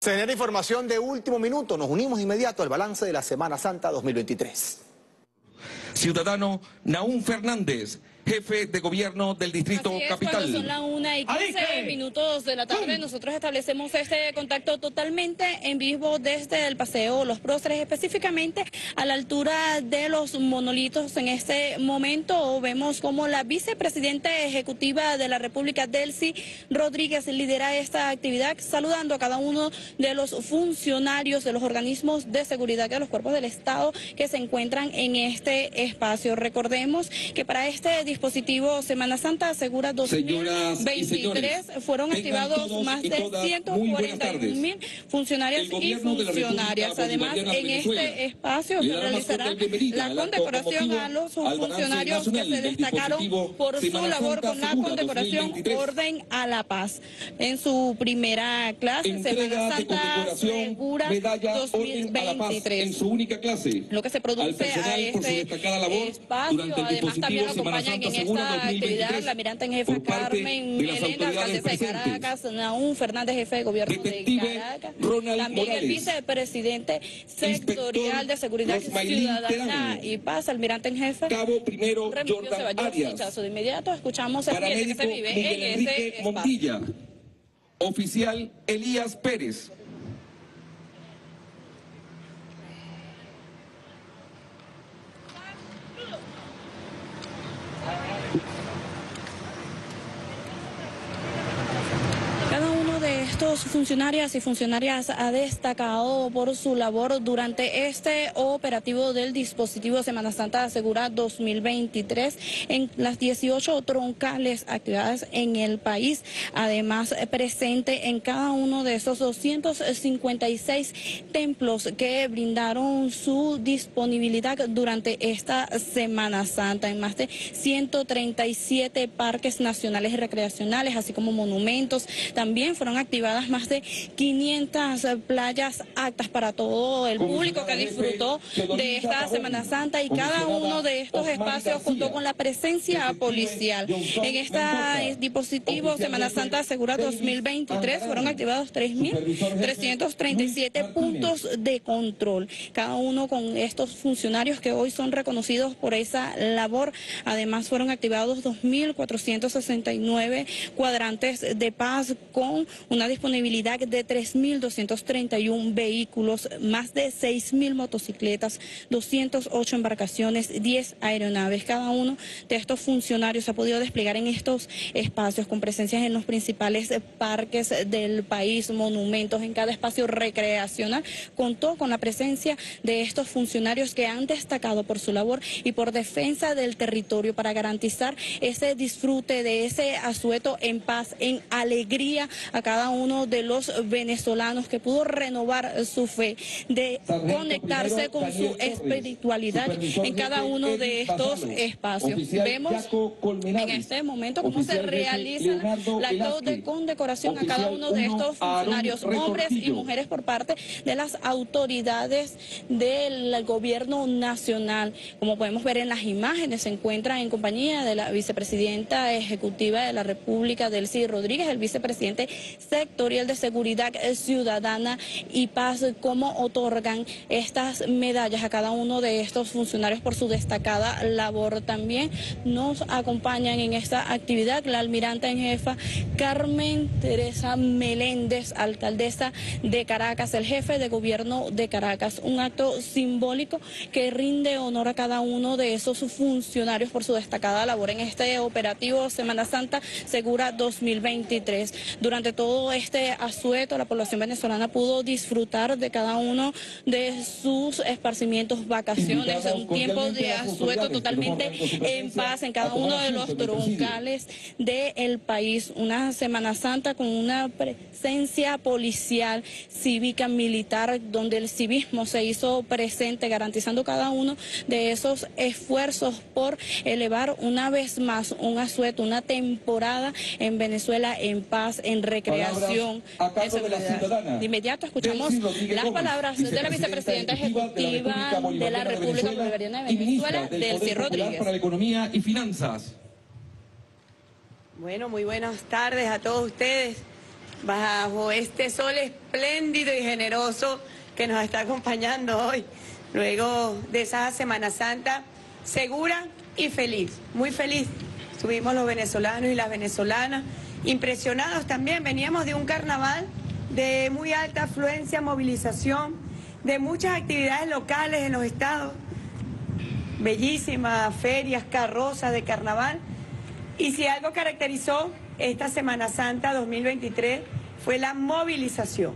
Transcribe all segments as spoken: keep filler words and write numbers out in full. Se genera información de último minuto. Nos unimos inmediato al balance de la Semana Santa dos mil veintitrés. Ciudadano Naúm Fernández, jefe de gobierno del Distrito Así es, Capital. Son las una y quince minutos de la tarde. ¡Bum! Nosotros establecemos este contacto totalmente en vivo desde el Paseo Los Próceres, específicamente a la altura de los monolitos. En este momento vemos como la vicepresidenta ejecutiva de la República, Delcy Rodríguez, lidera esta actividad, saludando a cada uno de los funcionarios de los organismos de seguridad de los cuerpos del Estado que se encuentran en este espacio. Recordemos que para este dispositivo Semana Santa Asegura dos mil veintitrés fueron activados más de ciento cuarenta y uno mil funcionarios y funcionarias. Además, en este espacio se realizará la condecoración a los funcionarios que se destacaron por su labor con la condecoración Orden a la Paz. En su primera clase, Semana Santa Segura dos mil veintitrés. En su única clase, lo que se produce a este espacio, además también lo acompañan en esta actividad la almirante en jefa Carmen Meléndez, alcaldesa de Caracas, Naúm Fernández, jefe de gobierno de Caracas, también el vicepresidente sectorial de Seguridad Ciudadana y Paz, almirante en jefe, cabo primero Jordán Arias. De inmediato escuchamos el que se vive en ese espacio. Oficial Elías Pérez. Estos funcionarios y funcionarias ha destacado por su labor durante este operativo del dispositivo Semana Santa Asegura dos mil veintitrés en las dieciocho troncales activadas en el país. Además, presente en cada uno de esos doscientos cincuenta y seis templos que brindaron su disponibilidad durante esta Semana Santa en más de ciento treinta y siete parques nacionales y recreacionales, así como monumentos. También fueron activados más de quinientas playas aptas para todo el público que disfrutó de esta Semana Santa, y cada uno de estos espacios contó con la presencia policial. En este dispositivo Semana Santa Segura dos mil veintitrés fueron activados tres mil trescientos treinta y siete puntos de control, cada uno con estos funcionarios que hoy son reconocidos por esa labor. Además, fueron activados dos mil cuatrocientos sesenta y nueve cuadrantes de paz con una disponibilidad disponibilidad de tres mil doscientos treinta y uno vehículos, más de seis mil motocicletas, doscientas ocho embarcaciones, diez aeronaves. Cada uno de estos funcionarios ha podido desplegar en estos espacios con presencias en los principales parques del país, monumentos. En cada espacio recreacional contó con la presencia de estos funcionarios que han destacado por su labor y por defensa del territorio para garantizar ese disfrute de ese asueto en paz, en alegría a cada uno uno de los venezolanos, que pudo renovar su fe, de conectarse con su espiritualidad en cada uno de estos espacios. Vemos en este momento cómo se realiza el acto de condecoración a cada uno de estos funcionarios, hombres y mujeres, por parte de las autoridades del gobierno nacional. Como podemos ver en las imágenes, se encuentra en compañía de la vicepresidenta ejecutiva de la República, Delcy Rodríguez, el vicepresidente sector de Seguridad Ciudadana y Paz, cómo otorgan estas medallas a cada uno de estos funcionarios por su destacada labor. También nos acompañan en esta actividad la almirante en jefa Carmen Teresa Meléndez, alcaldesa de Caracas, el jefe de gobierno de Caracas. Un acto simbólico que rinde honor a cada uno de esos funcionarios por su destacada labor en este operativo Semana Santa Segura dos mil veintitrés. Durante todo este Este asueto, la población venezolana pudo disfrutar de cada uno de sus esparcimientos, vacaciones, un tiempo de asueto totalmente en paz en cada uno de los troncales del país. Una Semana Santa con una presencia policial, cívica, militar, donde el civismo se hizo presente, garantizando cada uno de esos esfuerzos por elevar una vez más un asueto, una temporada en Venezuela en paz, en recreación. A cargo de la ciudadana. De inmediato escuchamos las palabras de la vicepresidenta ejecutiva de la República Bolivariana de Venezuela, Delcy Rodríguez. Para la economía y finanzas. Bueno, muy buenas tardes a todos ustedes. bajo este sol espléndido y generoso que nos está acompañando hoy, luego de esa Semana Santa segura y feliz, muy feliz. Estuvimos los venezolanos y las venezolanas impresionados también, veníamos de un carnaval de muy alta afluencia, movilización, de muchas actividades locales en los estados, bellísimas ferias, carrozas de carnaval. Y si algo caracterizó esta Semana Santa dos mil veintitrés fue la movilización.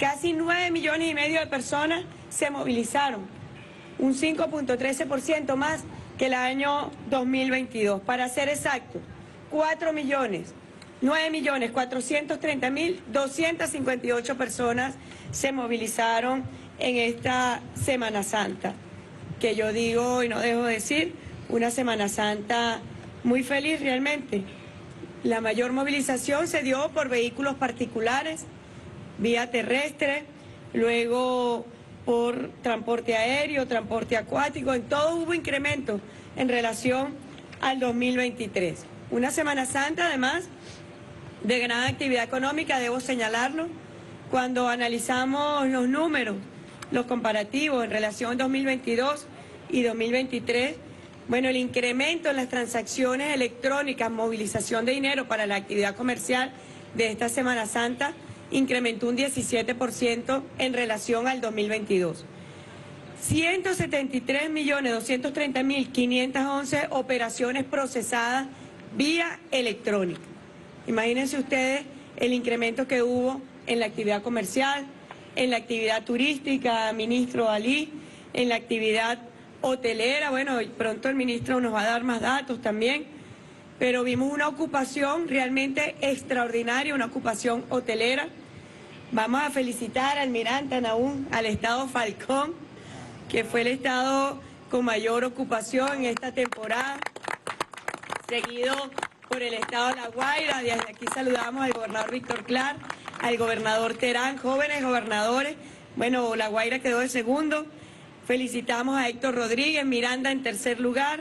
Casi nueve millones y medio de personas se movilizaron, un cinco punto trece por ciento más que el año dos mil veintidós. Para ser exacto, cuatro millones, nueve millones cuatrocientos treinta mil doscientos cincuenta y ocho personas se movilizaron en esta Semana Santa, que yo digo y no dejo de decir, una Semana Santa muy feliz realmente. La mayor movilización se dio por vehículos particulares, vía terrestre, luego por transporte aéreo, transporte acuático, en todo hubo incremento en relación al dos mil veintitrés. Una Semana Santa, además, de gran actividad económica, debo señalarlo, cuando analizamos los números, los comparativos en relación dos mil veintidós y dos mil veintitrés, bueno, el incremento en las transacciones electrónicas, movilización de dinero para la actividad comercial de esta Semana Santa, incrementó un diecisiete por ciento en relación al dos mil veintidós. ciento setenta y tres millones doscientos treinta mil quinientas once operaciones procesadas vía electrónica. Imagínense ustedes el incremento que hubo en la actividad comercial, en la actividad turística, ministro Alí, en la actividad hotelera. Bueno, pronto el ministro nos va a dar más datos también, pero vimos una ocupación realmente extraordinaria, una ocupación hotelera. Vamos a felicitar al almirante Naúm, al estado Falcón, que fue el estado con mayor ocupación en esta temporada, seguido por el estado La Guaira. Desde aquí saludamos al gobernador Víctor Clark, al gobernador Terán, jóvenes gobernadores. Bueno, La Guaira quedó de segundo. Felicitamos a Héctor Rodríguez, Miranda en tercer lugar,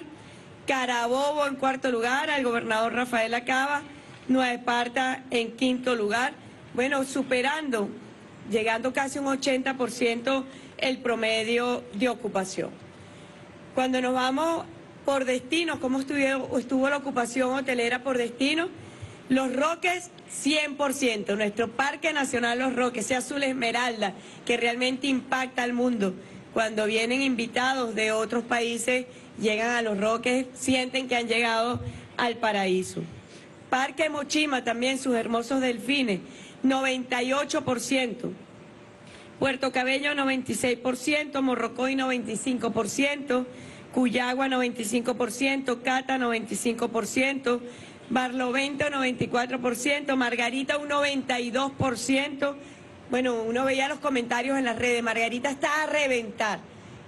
Carabobo en cuarto lugar, al gobernador Rafael Acaba, Nueva Esparta en quinto lugar. Bueno, superando, llegando casi un ochenta por ciento el promedio de ocupación. Cuando nos vamos por destino, ¿cómo estuvo, estuvo la ocupación hotelera por destino? Los Roques, cien por ciento. Nuestro Parque Nacional Los Roques, ese azul esmeralda, que realmente impacta al mundo. Cuando vienen invitados de otros países, llegan a Los Roques, sienten que han llegado al paraíso. Parque Mochima también, sus hermosos delfines, noventa y ocho por ciento. Puerto Cabello, noventa y seis por ciento. Morrocoy, noventa y cinco por ciento. Cuyagua, noventa y cinco por ciento. Cata, noventa y cinco por ciento. Barlovento, noventa y cuatro por ciento. Margarita, un noventa y dos por ciento. Bueno, uno veía los comentarios en las redes, Margarita está a reventar.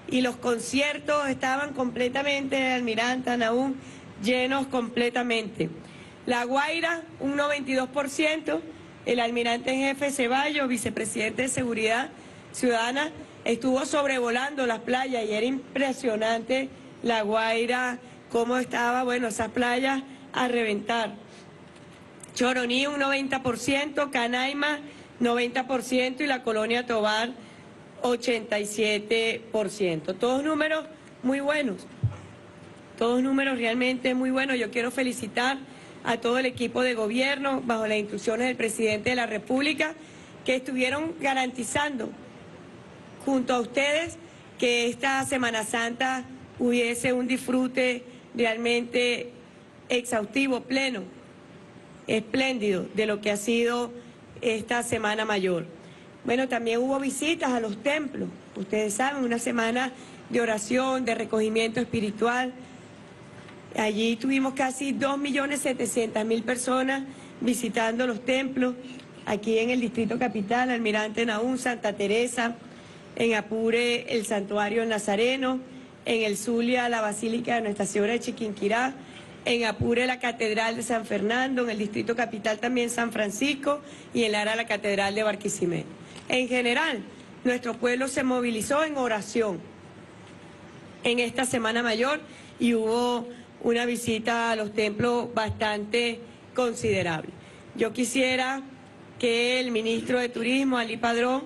Y los conciertos estaban completamente, Almiranta, Naúm, llenos completamente. La Guaira, un noventa y dos por ciento. El almirante en jefe Ceballos, vicepresidente de Seguridad Ciudadana, estuvo sobrevolando las playas y era impresionante La Guaira, cómo estaba, bueno, esas playas a reventar. Choroní, un noventa por ciento. Canaima, noventa por ciento, y la colonia Tobar, ochenta y siete por ciento. Todos números muy buenos, todos números realmente muy buenos. Yo quiero felicitar a todo el equipo de gobierno, bajo las instrucciones del presidente de la República, que estuvieron garantizando junto a ustedes que esta Semana Santa hubiese un disfrute realmente exhaustivo, pleno, espléndido de lo que ha sido esta Semana Mayor. Bueno, también hubo visitas a los templos. Ustedes saben, una semana de oración, de recogimiento espiritual. Allí tuvimos casi dos millones setecientas mil personas visitando los templos. Aquí en el Distrito Capital, Almirante Naúm, Santa Teresa. En Apure, el Santuario Nazareno. En el Zulia, la Basílica de Nuestra Señora de Chiquinquirá. En Apure, la Catedral de San Fernando, en el Distrito Capital también San Francisco, y en Lara, la Catedral de Barquisimeto. En general, nuestro pueblo se movilizó en oración en esta Semana Mayor y hubo una visita a los templos bastante considerable. Yo quisiera que el ministro de Turismo, Alí Padrón,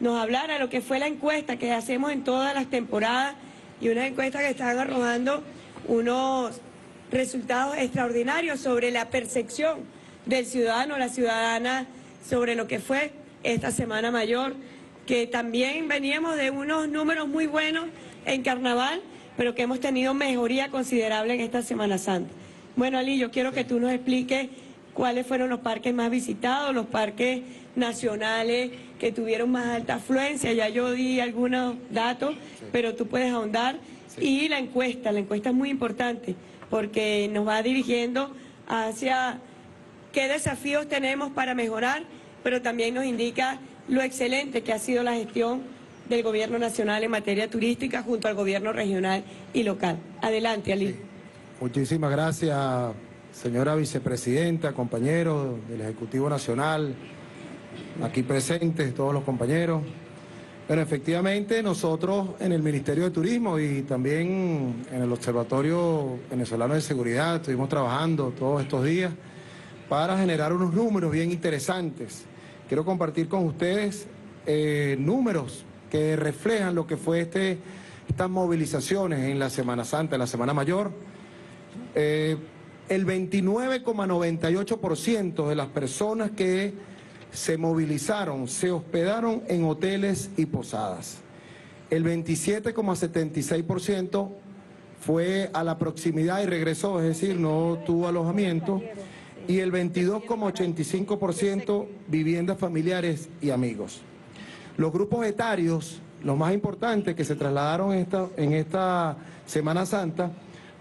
nos hablara lo que fue la encuesta que hacemos en todas las temporadas, y una encuesta que están arrojando unos resultados extraordinarios sobre la percepción del ciudadano o la ciudadana sobre lo que fue esta Semana Mayor, que también veníamos de unos números muy buenos en Carnaval, pero que hemos tenido mejoría considerable en esta Semana Santa. Bueno, Alí, yo quiero que tú nos expliques cuáles fueron los parques más visitados, los parques nacionales que tuvieron más alta afluencia. Ya yo di algunos datos, sí, pero tú puedes ahondar. Sí. Y la encuesta, la encuesta es muy importante porque nos va dirigiendo hacia qué desafíos tenemos para mejorar, pero también nos indica lo excelente que ha sido la gestión del gobierno nacional en materia turística junto al gobierno regional y local. Adelante, Alí. Sí. Muchísimas gracias, señora vicepresidenta, compañeros del Ejecutivo Nacional, aquí presentes todos los compañeros. Pero efectivamente nosotros en el Ministerio de Turismo y también en el Observatorio Venezolano de Seguridad estuvimos trabajando todos estos días para generar unos números bien interesantes. Quiero compartir con ustedes eh, números que reflejan lo que fue este, estas movilizaciones en la Semana Santa, en la Semana Mayor. Eh, el veintinueve coma noventa y ocho por ciento de las personas que se movilizaron se hospedaron en hoteles y posadas. El veintisiete coma setenta y seis por ciento fue a la proximidad y regresó, es decir, no tuvo alojamiento. Y el veintidós coma ochenta y cinco por ciento viviendas familiares y amigos. Los grupos etarios, los más importantes que se trasladaron esta, en esta Semana Santa,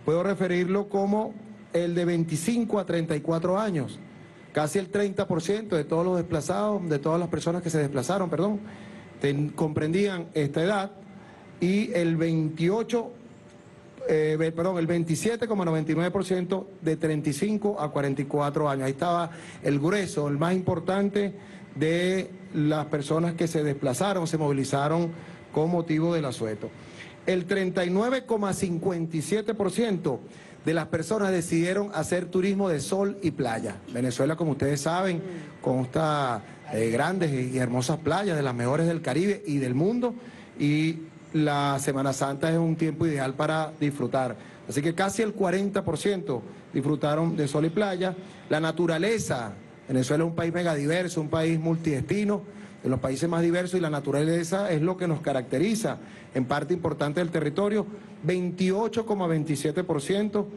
puedo referirlo como el de veinticinco a treinta y cuatro años. Casi el treinta por ciento de todos los desplazados, de todas las personas que se desplazaron, perdón, ten, comprendían esta edad, y el veintiocho, eh, perdón, el veintisiete coma noventa y nueve por ciento de treinta y cinco a cuarenta y cuatro años. Ahí estaba el grueso, el más importante de las personas que se desplazaron, se movilizaron con motivo del asueto. El treinta y nueve coma cincuenta y siete por ciento de las personas decidieron hacer turismo de sol y playa. Venezuela, como ustedes saben, consta de grandes y hermosas playas, de las mejores del Caribe y del mundo, y la Semana Santa es un tiempo ideal para disfrutar. Así que casi el cuarenta por ciento disfrutaron de sol y playa. La naturaleza, Venezuela es un país megadiverso, un país multidestino, de los países más diversos, y la naturaleza es lo que nos caracteriza en parte importante del territorio. Veintiocho coma veintisiete por ciento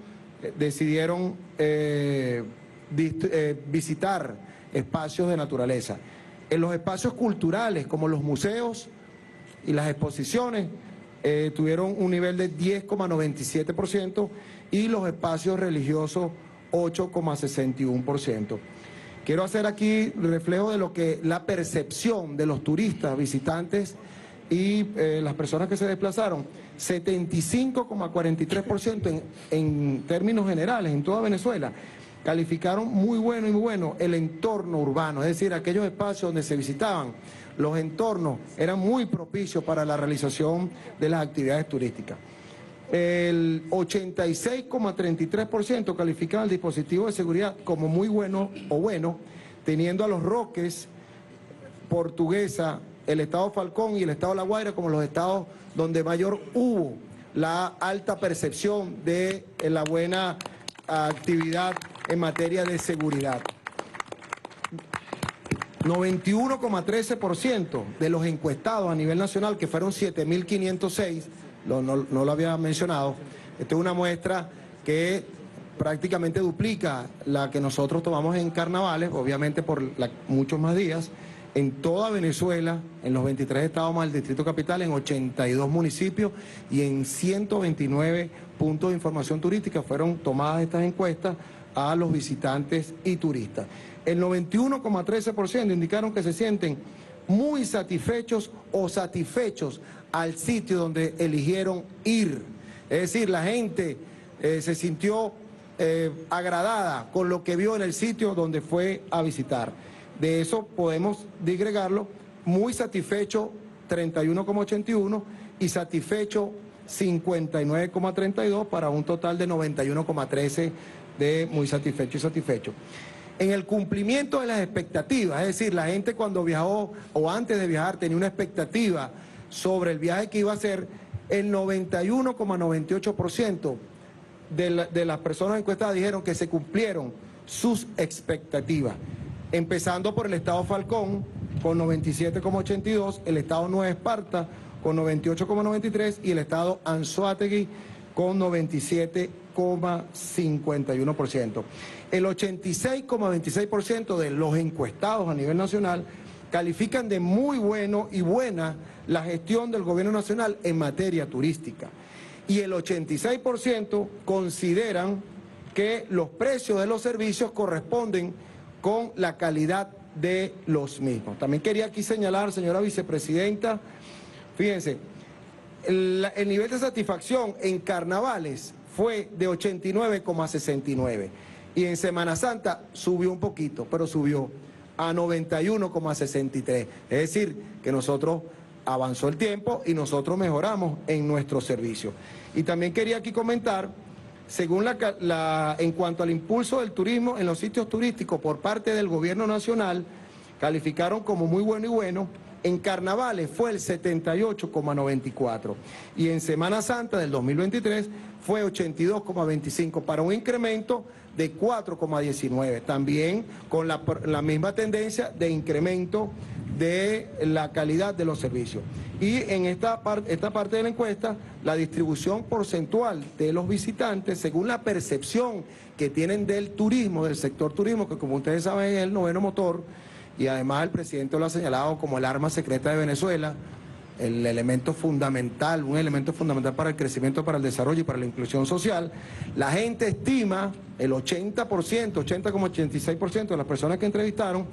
decidieron eh, eh, visitar espacios de naturaleza. En los espacios culturales, como los museos y las exposiciones, eh, tuvieron un nivel de diez coma noventa y siete por ciento, y los espacios religiosos ocho coma sesenta y uno por ciento. Quiero hacer aquí reflejo de lo que la percepción de los turistas, visitantes y eh, las personas que se desplazaron. setenta y cinco coma cuarenta y tres por ciento en, en términos generales, en toda Venezuela, calificaron muy bueno y muy bueno el entorno urbano, es decir, aquellos espacios donde se visitaban, los entornos eran muy propicios para la realización de las actividades turísticas. El ochenta y seis coma treinta y tres por ciento calificaban el dispositivo de seguridad como muy bueno o bueno, teniendo a Los Roques, Portuguesa, el estado Falcón y el estado La Guaira como los estados donde mayor hubo la alta percepción de la buena actividad en materia de seguridad. noventa y uno coma trece por ciento de los encuestados a nivel nacional, que fueron siete mil quinientos seis, No, no, no lo había mencionado, esta es una muestra que prácticamente duplica la que nosotros tomamos en carnavales, obviamente por la, muchos más días, en toda Venezuela, en los veintitrés estados más el Distrito Capital, en ochenta y dos municipios y en ciento veintinueve puntos de información turística fueron tomadas estas encuestas a los visitantes y turistas. El noventa y uno coma trece por ciento indicaron que se sienten muy satisfechos o satisfechos al sitio donde eligieron ir. Es decir, la gente eh, se sintió eh, agradada con lo que vio en el sitio donde fue a visitar. De eso podemos digregarlo, muy satisfecho treinta y uno coma ochenta y uno y satisfecho cincuenta y nueve coma treinta y dos, para un total de noventa y uno coma trece de muy satisfecho y satisfecho. en el cumplimiento de las expectativas. Es decir, la gente cuando viajó o antes de viajar tenía una expectativa sobre el viaje que iba a hacer, el noventa y uno coma noventa y ocho por ciento de, la, de las personas encuestadas dijeron que se cumplieron sus expectativas. Empezando por el estado Falcón con noventa y siete coma ochenta y dos, el estado Nueva Esparta con noventa y ocho coma noventa y tres y el estado Anzoátegui con noventa y siete coma cincuenta y uno por ciento. El ochenta y seis coma veintiséis por ciento de los encuestados a nivel nacional califican de muy bueno y buena la gestión del gobierno nacional en materia turística. Y el ochenta y seis por ciento consideran que los precios de los servicios corresponden con la calidad de los mismos. También quería aquí señalar, señora vicepresidenta, fíjense, el, el nivel de satisfacción en carnavales fue de ochenta y nueve coma sesenta y nueve y en Semana Santa subió un poquito, pero subió a noventa y uno coma sesenta y tres. Es decir, que nosotros avanzó el tiempo y nosotros mejoramos en nuestro servicio. Y también quería aquí comentar, según la, la en cuanto al impulso del turismo en los sitios turísticos por parte del gobierno nacional, calificaron como muy bueno y bueno. En carnavales fue el setenta y ocho coma noventa y cuatro y en Semana Santa del dos mil veintitrés fue ochenta y dos coma veinticinco para un incremento de cuatro coma diecinueve, también con la, la misma tendencia de incremento de la calidad de los servicios. Y en esta, par, esta parte de la encuesta, la distribución porcentual de los visitantes, según la percepción que tienen del turismo, del sector turismo, que como ustedes saben es el noveno motor, y además el presidente lo ha señalado como el arma secreta de Venezuela, el elemento fundamental, un elemento fundamental para el crecimiento, para el desarrollo y para la inclusión social. La gente estima, el ochenta por ciento, ochenta coma ochenta y seis por ciento de las personas que entrevistaron,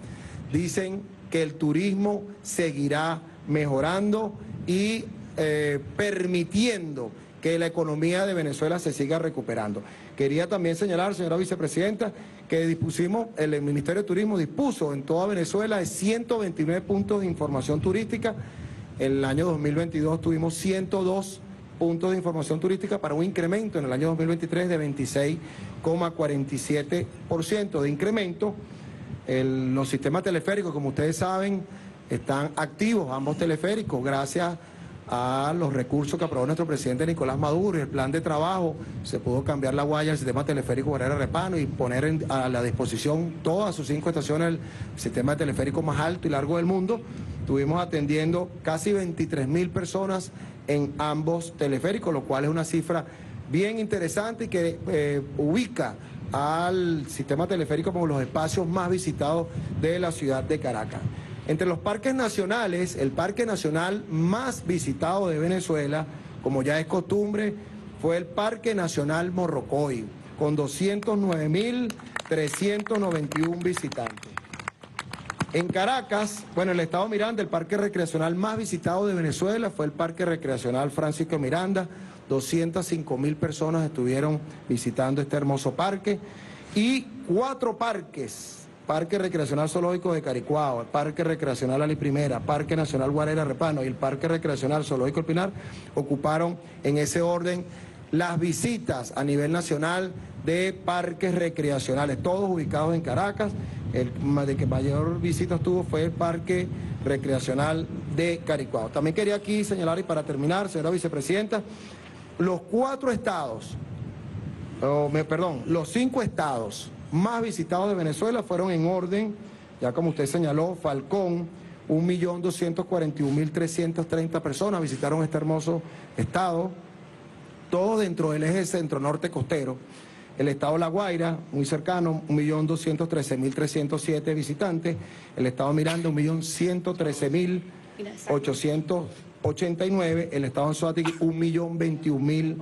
dicen que el turismo seguirá mejorando y eh, permitiendo que la economía de Venezuela se siga recuperando. Quería también señalar, señora vicepresidenta, que dispusimos, el Ministerio de Turismo dispuso en toda Venezuela de ciento veintinueve puntos de información turística. En el año dos mil veintidós tuvimos ciento dos puntos de información turística para un incremento en el año dos mil veintitrés de veintiséis coma cuarenta y siete por ciento de incremento. El, los sistemas teleféricos, como ustedes saben, están activos, ambos teleféricos, gracias a los recursos que aprobó nuestro presidente Nicolás Maduro y el plan de trabajo. Se pudo cambiar la guaya del sistema teleférico Guarera Repano y poner en, a la disposición todas sus cinco estaciones el sistema teleférico más alto y largo del mundo. Estuvimos atendiendo casi veintitrés mil personas en ambos teleféricos, lo cual es una cifra bien interesante y que eh, ubica al sistema teleférico como los espacios más visitados de la ciudad de Caracas. Entre los parques nacionales, el parque nacional más visitado de Venezuela, como ya es costumbre, fue el Parque Nacional Morrocoy, con doscientos nueve mil trescientos noventa y uno visitantes. En Caracas, bueno, el estado Miranda, el parque recreacional más visitado de Venezuela fue el Parque Recreacional Francisco Miranda, doscientas cinco mil personas estuvieron visitando este hermoso parque, y cuatro parques: Parque Recreacional Zoológico de Caricuao, el Parque Recreacional Alí Primera, Parque Nacional Guarera Repano y el Parque Recreacional Zoológico El Pinar ocuparon en ese orden las visitas a nivel nacional de parques recreacionales, todos ubicados en Caracas. El que mayor visita tuvo fue el Parque Recreacional de Caricuao. También quería aquí señalar, y para terminar, señora vicepresidenta, los cuatro estados, oh, me, perdón, los cinco estados más visitados de Venezuela fueron en orden, ya como usted señaló, Falcón, un millón doscientos cuarenta y un mil trescientas treinta personas visitaron este hermoso estado, todos dentro del eje centro-norte costero. El estado La Guaira, muy cercano, un millón doscientos trece mil trescientos siete visitantes. El estado Miranda, un millón ciento trece mil ochocientos ochenta y nueve. El estado Anzoátegui, un millón veintiún mil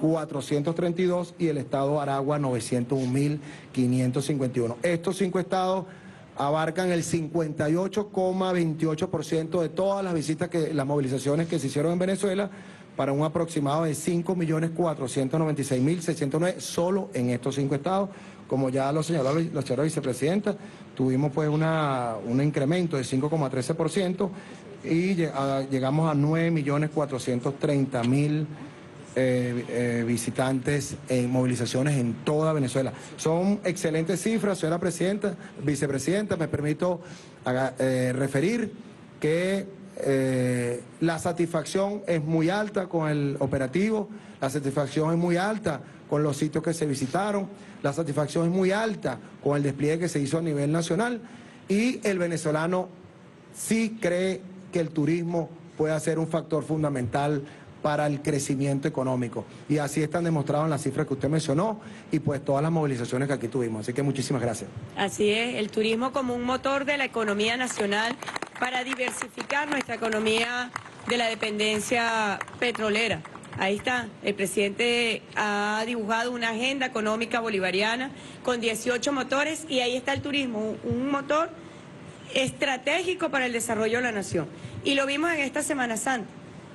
cuatrocientos treinta y dos y el estado Aragua novecientos un mil quinientos cincuenta y uno. Estos cinco estados abarcan el cincuenta y ocho coma veintiocho por ciento de todas las visitas, que, las movilizaciones que se hicieron en Venezuela, para un aproximado de cinco millones cuatrocientos noventa y seis mil seiscientos nueve solo en estos cinco estados. Como ya lo señaló la señora vicepresidenta, tuvimos pues una, un incremento de cinco coma trece por ciento y llegamos a nueve millones cuatrocientos treinta mil eh, eh, visitantes en movilizaciones en toda Venezuela. Son excelentes cifras, señora presidenta, vicepresidenta, me permito haga, eh, referir que eh, la satisfacción es muy alta con el operativo, la satisfacción es muy alta con los sitios que se visitaron, la satisfacción es muy alta con el despliegue que se hizo a nivel nacional, y el venezolano sí cree que el turismo puede ser un factor fundamental para el crecimiento económico. Y así están demostradas las cifras que usted mencionó y pues todas las movilizaciones que aquí tuvimos. Así que muchísimas gracias. Así es, el turismo como un motor de la economía nacional para diversificar nuestra economía de la dependencia petrolera. Ahí está, el presidente ha dibujado una agenda económica bolivariana con dieciocho motores y ahí está el turismo, un motor estratégico para el desarrollo de la nación. Y lo vimos en esta Semana Santa.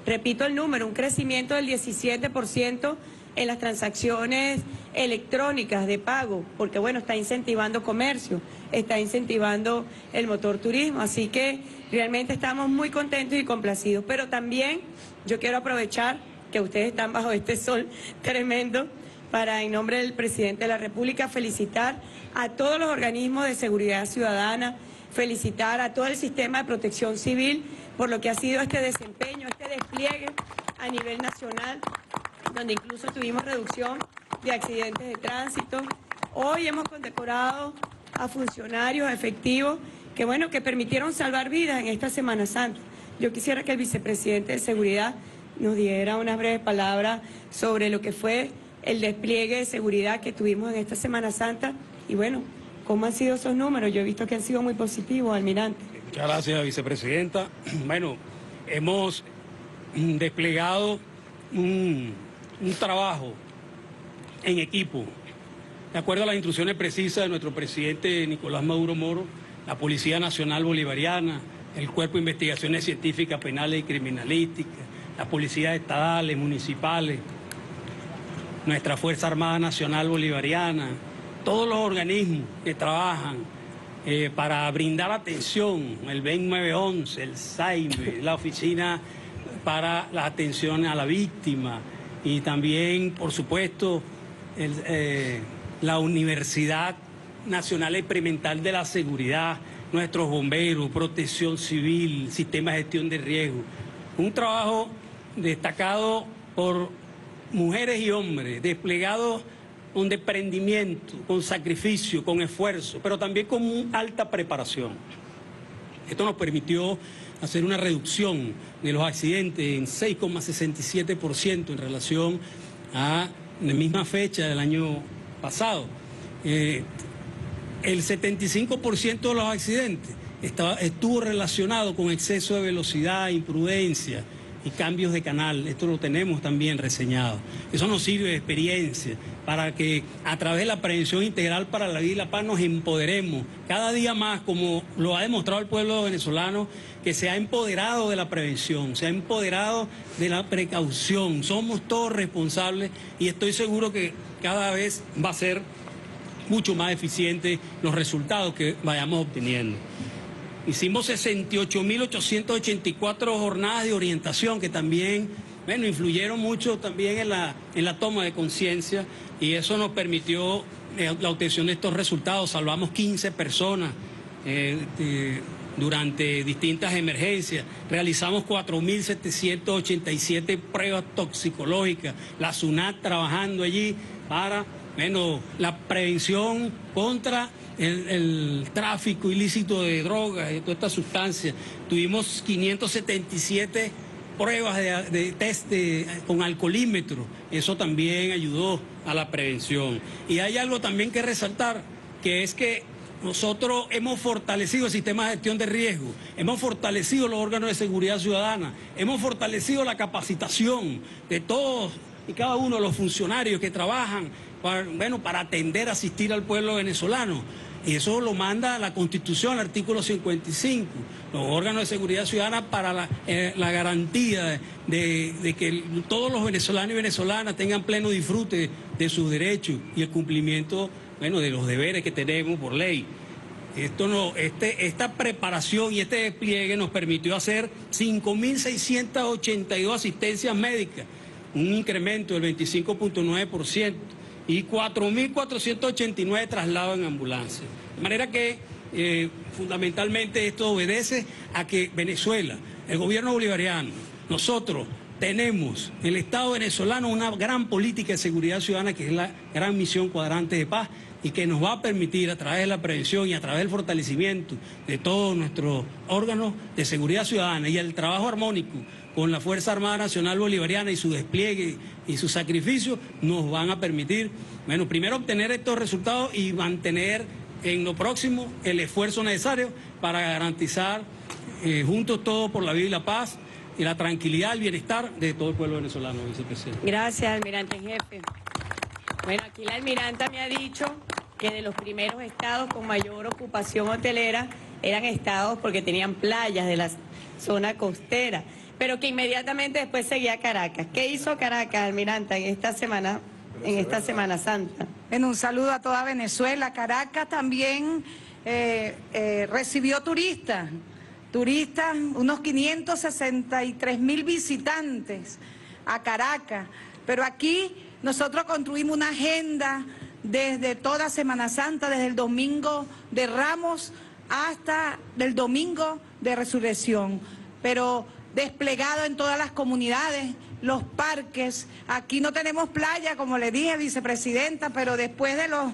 Repito el número, un crecimiento del diecisiete por ciento en las transacciones electrónicas de pago, porque bueno, está incentivando comercio, está incentivando el motor turismo, así que realmente estamos muy contentos y complacidos. Pero también yo quiero aprovechar que ustedes están bajo este sol tremendo para, en nombre del presidente de la República, felicitar a todos los organismos de seguridad ciudadana, felicitar a todo el sistema de protección civil por lo que ha sido este desempeño, este despliegue a nivel nacional, donde incluso tuvimos reducción de accidentes de tránsito. Hoy hemos condecorado a funcionarios efectivos que, bueno, que permitieron salvar vidas en esta Semana Santa. Yo quisiera que el vicepresidente de Seguridad nos diera unas breves palabras sobre lo que fue el despliegue de seguridad que tuvimos en esta Semana Santa y, bueno, ¿cómo han sido esos números? Yo he visto que han sido muy positivos, almirante. Muchas gracias, vicepresidenta. Bueno, hemos desplegado un, un trabajo en equipo. De acuerdo a las instrucciones precisas de nuestro presidente Nicolás Maduro Moro, la Policía Nacional Bolivariana, el Cuerpo de Investigaciones Científicas, Penales y Criminalísticas, las policías estatales, municipales, nuestra Fuerza Armada Nacional Bolivariana, todos los organismos que trabajan eh, para brindar atención, el B E N nueve once, el SAIME, la Oficina para la Atención a la Víctima y también, por supuesto, el, eh, la Universidad Nacional Experimental de la Seguridad, nuestros bomberos, protección civil, sistema de gestión de riesgo. Un trabajo destacado por mujeres y hombres, desplegados con desprendimiento, con sacrificio, con esfuerzo, pero también con alta preparación. Esto nos permitió hacer una reducción de los accidentes en seis coma sesenta y siete por ciento en relación a la misma fecha del año pasado. Eh, el setenta y cinco por ciento de los accidentes estaba, estuvo relacionado con exceso de velocidad, imprudencia y cambios de canal. Esto lo tenemos también reseñado. Eso nos sirve de experiencia para que a través de la prevención integral para la vida y la paz nos empoderemos cada día más, como lo ha demostrado el pueblo venezolano, que se ha empoderado de la prevención, se ha empoderado de la precaución. Somos todos responsables y estoy seguro que cada vez va a ser mucho más eficiente los resultados que vayamos obteniendo. Hicimos sesenta y ocho mil ochocientas ochenta y cuatro jornadas de orientación que también, bueno, influyeron mucho también en la, en la toma de conciencia y eso nos permitió eh, la obtención de estos resultados. Salvamos quince personas eh, eh, durante distintas emergencias, realizamos cuatro mil setecientas ochenta y siete pruebas toxicológicas, la SUNAT trabajando allí para, bueno, la prevención contra El, el tráfico ilícito de drogas y todas estas sustancias. Tuvimos quinientas setenta y siete pruebas de, de test de, con alcoholímetro. Eso también ayudó a la prevención. Y hay algo también que resaltar, que es que nosotros hemos fortalecido el sistema de gestión de riesgo, hemos fortalecido los órganos de seguridad ciudadana, hemos fortalecido la capacitación de todos y cada uno de los funcionarios que trabajan para, bueno, para atender, asistir al pueblo venezolano. Y eso lo manda la Constitución, el artículo cincuenta y cinco, los órganos de seguridad ciudadana para la, eh, la garantía de, de que todos los venezolanos y venezolanas tengan pleno disfrute de sus derechos y el cumplimiento, bueno, de los deberes que tenemos por ley. Esto no, este, esta preparación y este despliegue nos permitió hacer cinco mil seiscientas ochenta y dos asistencias médicas, un incremento del veinticinco punto nueve por ciento y cuatro mil cuatrocientos ochenta y nueve traslados en ambulancia. De manera que eh, fundamentalmente esto obedece a que Venezuela, el gobierno bolivariano, nosotros tenemos en el Estado venezolano una gran política de seguridad ciudadana que es la gran misión cuadrante de paz y que nos va a permitir a través de la prevención y a través del fortalecimiento de todos nuestros órganos de seguridad ciudadana y el trabajo armónico con la Fuerza Armada Nacional Bolivariana y su despliegue y su sacrificio nos van a permitir, bueno, primero obtener estos resultados y mantener en lo próximo el esfuerzo necesario para garantizar eh, juntos todos por la vida y la paz y la tranquilidad, el bienestar de todo el pueblo venezolano, vicepresidente. Gracias, almirante en jefe. Bueno, aquí la almiranta me ha dicho que de los primeros estados con mayor ocupación hotelera eran estados porque tenían playas de la zona costera, pero que inmediatamente después seguía Caracas. ¿Qué hizo Caracas, almiranta, en esta semana, en esta Semana Santa? Bueno, un saludo a toda Venezuela. Caracas también eh, eh, recibió turistas. Turistas, unos quinientos sesenta y tres mil visitantes a Caracas. Pero aquí nosotros construimos una agenda desde toda Semana Santa, desde el domingo de Ramos hasta el domingo de Resurrección. Pero desplegado en todas las comunidades, los parques. Aquí no tenemos playa, como le dije, vicepresidenta, pero después de los...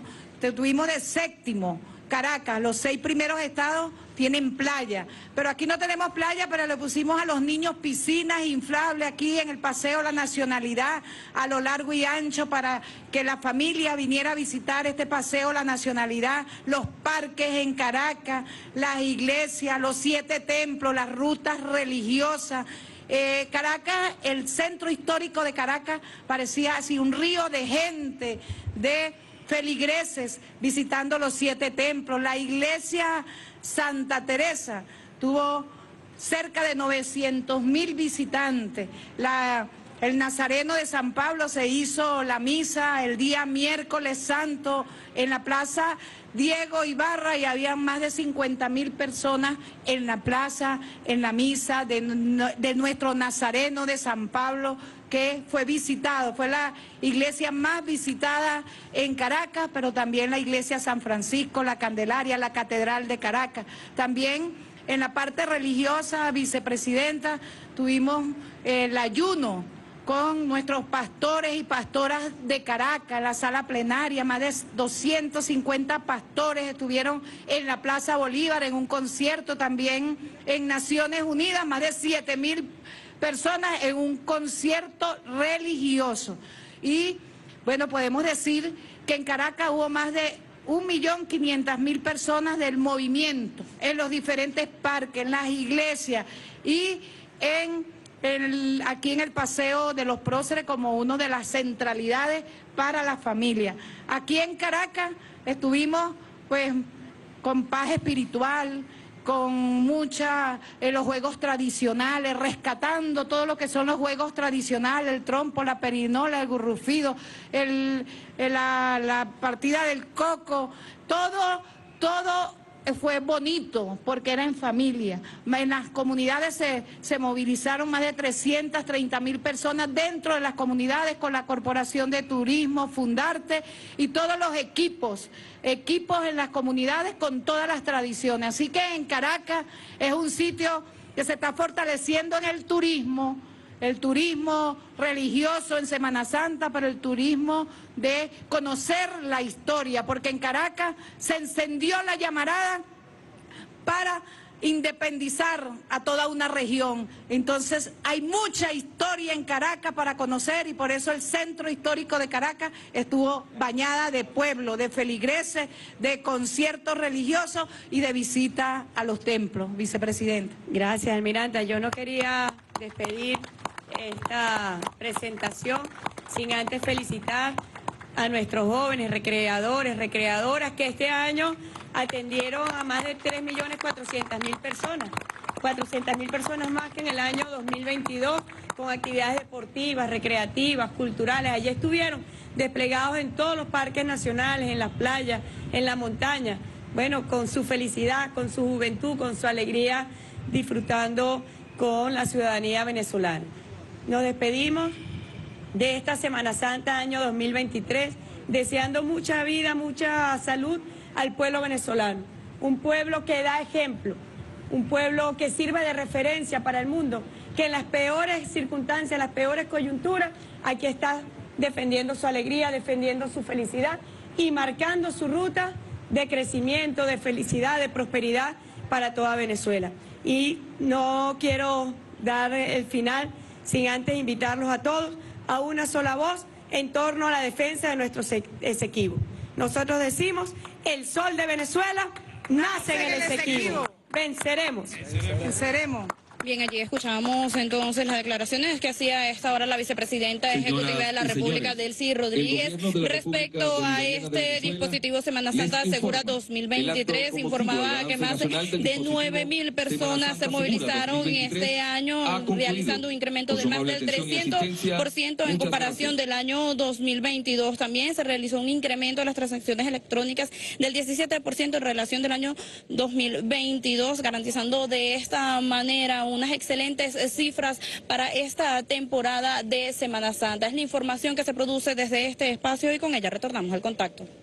tuvimos de séptimo Caracas, los seis primeros estados tienen playa, pero aquí no tenemos playa, pero le pusimos a los niños piscinas inflables aquí en el Paseo La Nacionalidad, a lo largo y ancho, para que la familia viniera a visitar este Paseo La Nacionalidad, los parques en Caracas, las iglesias, los siete templos, las rutas religiosas. Eh, Caracas, el centro histórico de Caracas, parecía así un río de gente, de feligreses visitando los siete templos. La iglesia Santa Teresa tuvo cerca de novecientos mil visitantes. La, el Nazareno de San Pablo se hizo la misa el día miércoles santo en la plaza Diego Ibarra y había más de cincuenta mil personas en la plaza, en la misa de, de nuestro Nazareno de San Pablo, que fue visitado, fue la iglesia más visitada en Caracas, pero también la iglesia San Francisco, la Candelaria, la Catedral de Caracas. También en la parte religiosa, vicepresidenta, tuvimos el ayuno con nuestros pastores y pastoras de Caracas, la sala plenaria, más de doscientos cincuenta pastores estuvieron en la Plaza Bolívar, en un concierto también en Naciones Unidas, más de siete mil personas en un concierto religioso. Y bueno, podemos decir que en Caracas hubo más de un millón quinientas mil personas del movimiento, en los diferentes parques, en las iglesias y en el, aquí en el Paseo de los Próceres como una de las centralidades para la familia. Aquí en Caracas estuvimos pues con paz espiritual, con mucha, eh, los juegos tradicionales, rescatando todo lo que son los juegos tradicionales, el trompo, la perinola, el gurrufido, el, el, la, la partida del coco, todo, todo fue bonito porque era en familia. En las comunidades se, se movilizaron más de trescientas treinta mil personas dentro de las comunidades con la Corporación de Turismo, Fundarte y todos los equipos, equipos en las comunidades con todas las tradiciones. Así que en Caracas es un sitio que se está fortaleciendo en el turismo, el turismo religioso en Semana Santa, pero el turismo de conocer la historia, porque en Caracas se encendió la llamarada para independizar a toda una región. Entonces hay mucha historia en Caracas para conocer y por eso el centro histórico de Caracas estuvo bañada de pueblo, de feligreses, de conciertos religiosos y de visita a los templos, vicepresidenta. Gracias, almiranta. Yo no quería despedir esta presentación sin antes felicitar a nuestros jóvenes recreadores, recreadoras que este año atendieron a más de tres millones cuatrocientas mil personas, cuatrocientas mil personas más que en el año dos mil veintidós, con actividades deportivas, recreativas, culturales. Allí estuvieron desplegados en todos los parques nacionales, en las playas, en la montaña, bueno, con su felicidad, con su juventud, con su alegría, disfrutando con la ciudadanía venezolana. Nos despedimos de esta Semana Santa año dos mil veintitrés, deseando mucha vida, mucha salud al pueblo venezolano. Un pueblo que da ejemplo, un pueblo que sirve de referencia para el mundo, que en las peores circunstancias, en las peores coyunturas, aquí está defendiendo su alegría, defendiendo su felicidad y marcando su ruta de crecimiento, de felicidad, de prosperidad para toda Venezuela. Y no quiero dar el final sin antes invitarlos a todos a una sola voz en torno a la defensa de nuestro Esequibo. Nosotros decimos, el sol de Venezuela nace en el Esequibo. Venceremos. Venceremos. Bien, allí escuchamos entonces las declaraciones que hacía a esta hora la vicepresidenta Señoras ejecutiva de la República, señores, Delcy Rodríguez, de respecto a este dispositivo Semana Santa Segura dos mil veintitrés. Informaba que más de nueve mil personas se movilizaron este año, realizando un incremento de más del trescientos por ciento en comparación del año dos mil veintidós. También se realizó un incremento de las transacciones electrónicas del diecisiete por ciento en relación del año dos mil veintidós, garantizando de esta manera un unas excelentes cifras para esta temporada de Semana Santa. Es la información que se produce desde este espacio y con ella retornamos al contacto.